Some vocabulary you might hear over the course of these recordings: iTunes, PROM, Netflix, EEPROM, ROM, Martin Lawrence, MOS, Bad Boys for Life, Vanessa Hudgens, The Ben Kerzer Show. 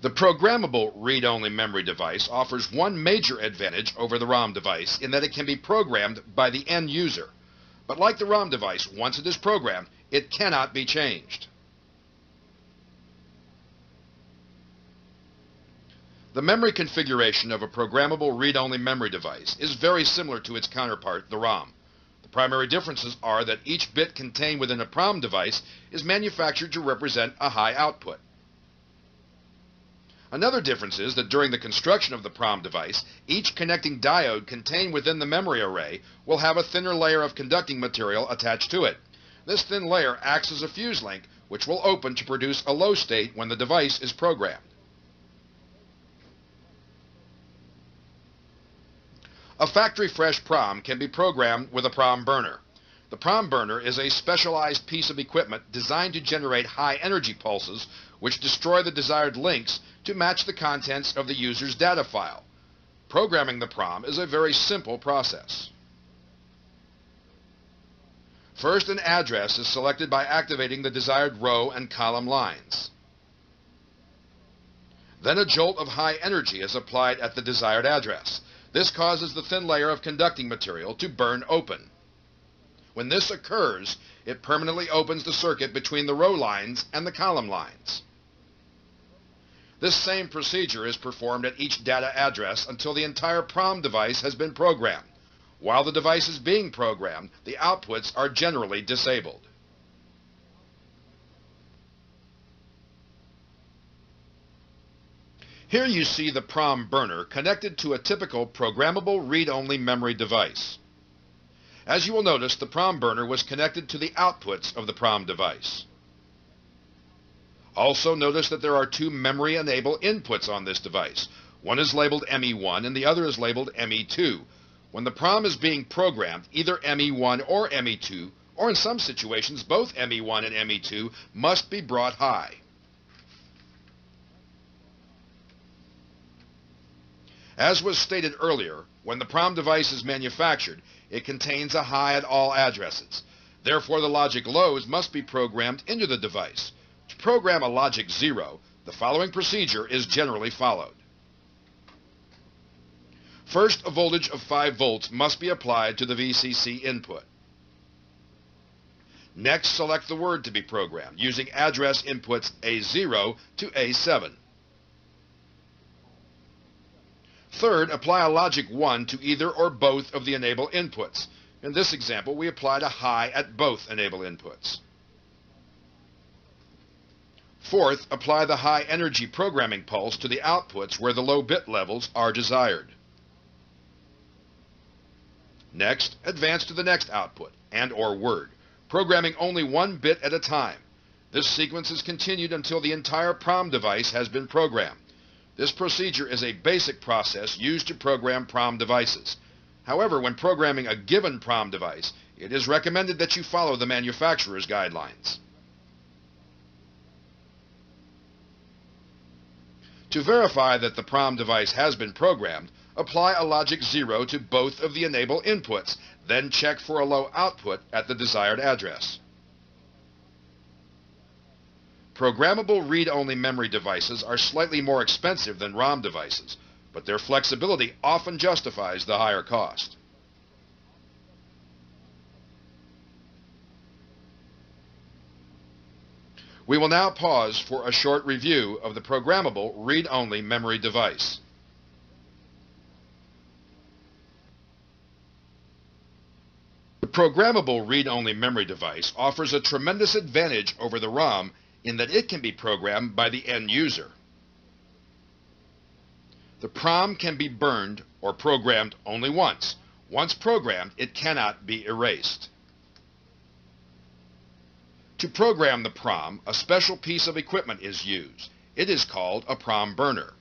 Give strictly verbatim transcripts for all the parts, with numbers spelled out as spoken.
The programmable read-only memory device offers one major advantage over the ROM device in that it can be programmed by the end user. But like the ROM device, once it is programmed, it cannot be changed. The memory configuration of a programmable read-only memory device is very similar to its counterpart, the ROM. The primary differences are that each bit contained within a PROM device is manufactured to represent a high output. Another difference is that during the construction of the PROM device, each connecting diode contained within the memory array will have a thinner layer of conducting material attached to it. This thin layer acts as a fuse link, which will open to produce a low state when the device is programmed. A factory fresh PROM can be programmed with a PROM burner. The PROM burner is a specialized piece of equipment designed to generate high energy pulses which destroy the desired links to match the contents of the user's data file. Programming the PROM is a very simple process. First, an address is selected by activating the desired row and column lines. Then a jolt of high energy is applied at the desired address. This causes the thin layer of conducting material to burn open. When this occurs, it permanently opens the circuit between the row lines and the column lines. This same procedure is performed at each data address until the entire PROM device has been programmed. While the device is being programmed, the outputs are generally disabled. Here you see the PROM burner connected to a typical programmable read-only memory device. As you will notice, the PROM burner was connected to the outputs of the PROM device. Also notice that there are two memory-enable inputs on this device. One is labeled M E one and the other is labeled M E two. When the PROM is being programmed, either M E one or M E two, or in some situations both M E one and M E two, must be brought high. As was stated earlier, when the PROM device is manufactured, it contains a high at all addresses. Therefore, the logic lows must be programmed into the device. To program a logic zero, the following procedure is generally followed. First, a voltage of five volts must be applied to the V C C input. Next, select the word to be programmed using address inputs A zero to A seven. Third, apply a logic one to either or both of the enable inputs. In this example, we applied a high at both enable inputs. Fourth, apply the high energy programming pulse to the outputs where the low bit levels are desired. Next, advance to the next output and or word, programming only one bit at a time. This sequence is continued until the entire PROM device has been programmed. This procedure is a basic process used to program PROM devices. However, when programming a given PROM device, it is recommended that you follow the manufacturer's guidelines. To verify that the PROM device has been programmed, apply a logic zero to both of the enable inputs, then check for a low output at the desired address. Programmable read-only memory devices are slightly more expensive than ROM devices, but their flexibility often justifies the higher cost. We will now pause for a short review of the programmable read-only memory device. The programmable read-only memory device offers a tremendous advantage over the ROM in that it can be programmed by the end user. The PROM can be burned or programmed only once. Once programmed, it cannot be erased. To program the PROM, a special piece of equipment is used. It is called a PROM burner.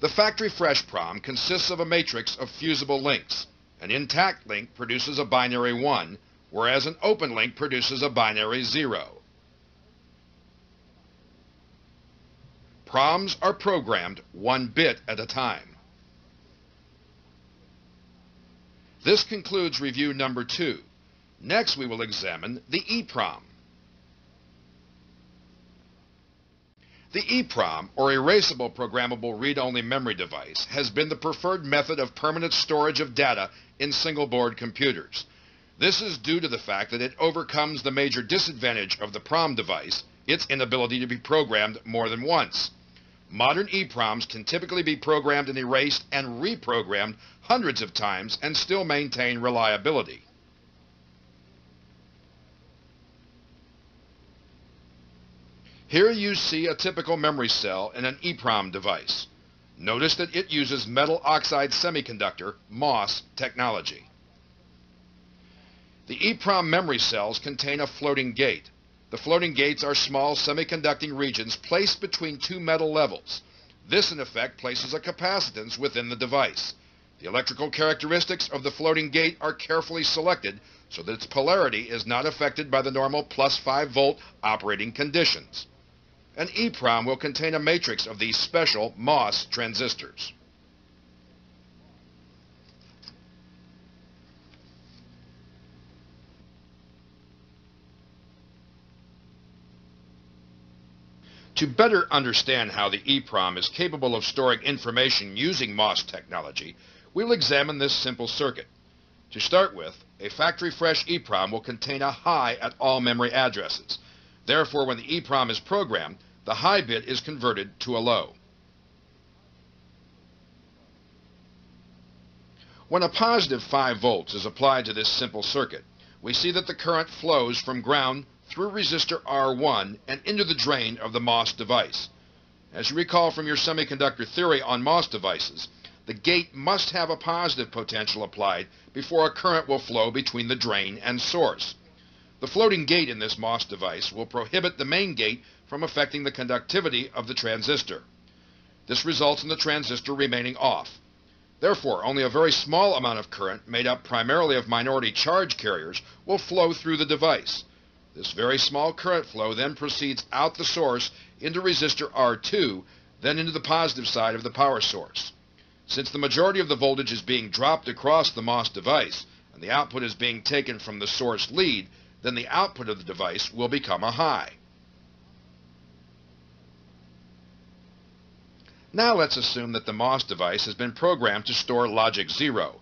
The factory fresh PROM consists of a matrix of fusible links. An intact link produces a binary one, whereas an open link produces a binary zero. PROMs are programmed one bit at a time. This concludes review number two. Next we will examine the EEPROM. The EEPROM, or Erasable Programmable Read-Only Memory Device, has been the preferred method of permanent storage of data in single-board computers. This is due to the fact that it overcomes the major disadvantage of the PROM device, its inability to be programmed more than once. Modern EEPROMs can typically be programmed and erased and reprogrammed hundreds of times and still maintain reliability. Here you see a typical memory cell in an EEPROM device. Notice that it uses metal oxide semiconductor, MOS, technology. The EEPROM memory cells contain a floating gate. The floating gates are small semiconducting regions placed between two metal levels. This, in effect, places a capacitance within the device. The electrical characteristics of the floating gate are carefully selected so that its polarity is not affected by the normal plus five volt operating conditions. An EEPROM will contain a matrix of these special MOS transistors. To better understand how the EEPROM is capable of storing information using MOS technology, we'll examine this simple circuit. To start with, a factory-fresh EEPROM will contain a high at all memory addresses. Therefore, when the EEPROM is programmed, the high bit is converted to a low. When a positive five volts is applied to this simple circuit, we see that the current flows from ground through resistor R one and into the drain of the MOS device. As you recall from your semiconductor theory on MOS devices, the gate must have a positive potential applied before a current will flow between the drain and source. The floating gate in this MOS device will prohibit the main gate from affecting the conductivity of the transistor. This results in the transistor remaining off. Therefore, only a very small amount of current, made up primarily of minority charge carriers, will flow through the device. This very small current flow then proceeds out the source into resistor R two, then into the positive side of the power source. Since the majority of the voltage is being dropped across the MOS device, and the output is being taken from the source lead, then the output of the device will become a high. Now let's assume that the MOS device has been programmed to store logic zero.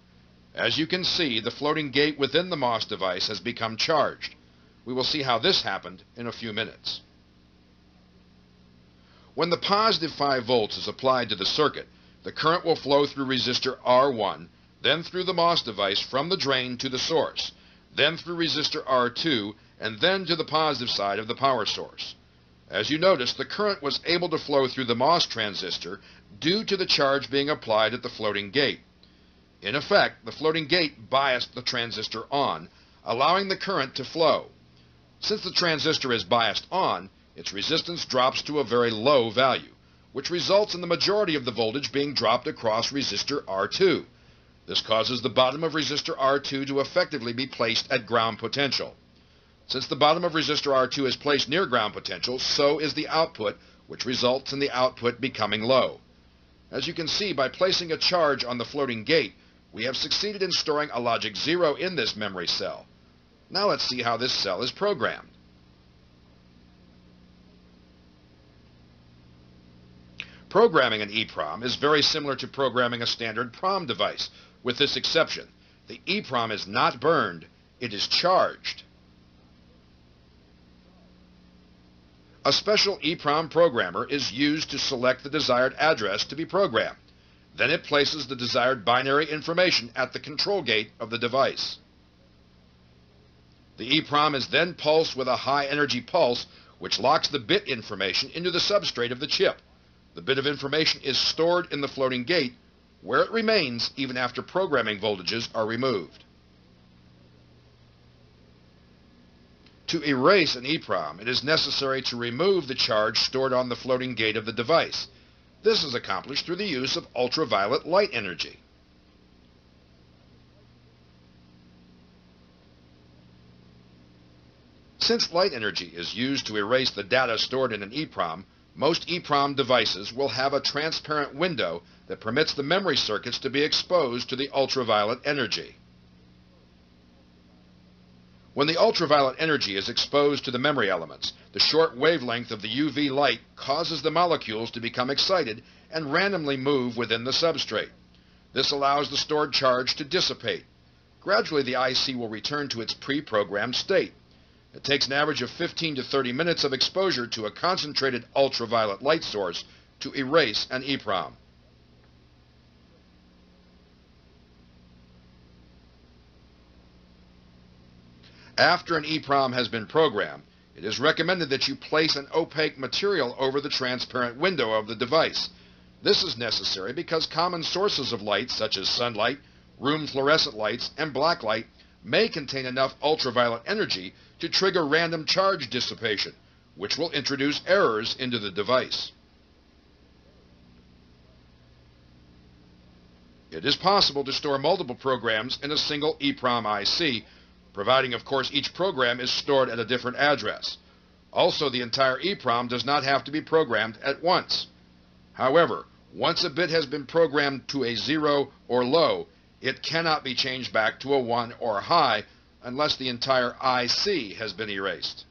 As you can see, the floating gate within the MOS device has become charged. We will see how this happened in a few minutes. When the positive five volts is applied to the circuit, the current will flow through resistor R one, then through the MOS device from the drain to the source, then through resistor R two, and then to the positive side of the power source. As you notice, the current was able to flow through the MOS transistor due to the charge being applied at the floating gate. In effect, the floating gate biased the transistor on, allowing the current to flow. Since the transistor is biased on, its resistance drops to a very low value, which results in the majority of the voltage being dropped across resistor R two. This causes the bottom of resistor R two to effectively be placed at ground potential. Since the bottom of resistor R two is placed near ground potential, so is the output, which results in the output becoming low. As you can see, by placing a charge on the floating gate, we have succeeded in storing a logic zero in this memory cell. Now let's see how this cell is programmed. Programming an EEPROM is very similar to programming a standard PROM device, with this exception. The EEPROM is not burned, it is charged. A special EEPROM programmer is used to select the desired address to be programmed. Then it places the desired binary information at the control gate of the device. The EEPROM is then pulsed with a high energy pulse, which locks the bit information into the substrate of the chip. The bit of information is stored in the floating gate, where it remains even after programming voltages are removed. To erase an EEPROM, it is necessary to remove the charge stored on the floating gate of the device. This is accomplished through the use of ultraviolet light energy. Since light energy is used to erase the data stored in an EEPROM, most EEPROM devices will have a transparent window that permits the memory circuits to be exposed to the ultraviolet energy. When the ultraviolet energy is exposed to the memory elements, the short wavelength of the U V light causes the molecules to become excited and randomly move within the substrate. This allows the stored charge to dissipate. Gradually the I C will return to its pre-programmed state. It takes an average of fifteen to thirty minutes of exposure to a concentrated ultraviolet light source to erase an EEPROM. After an EEPROM has been programmed, it is recommended that you place an opaque material over the transparent window of the device. This is necessary because common sources of light, such as sunlight, room fluorescent lights, and blacklight, may contain enough ultraviolet energy to trigger random charge dissipation, which will introduce errors into the device. It is possible to store multiple programs in a single EEPROM I C, providing, of course, each program is stored at a different address. Also, the entire EEPROM does not have to be programmed at once. However, once a bit has been programmed to a zero or low, it cannot be changed back to a one or high unless the entire I C has been erased.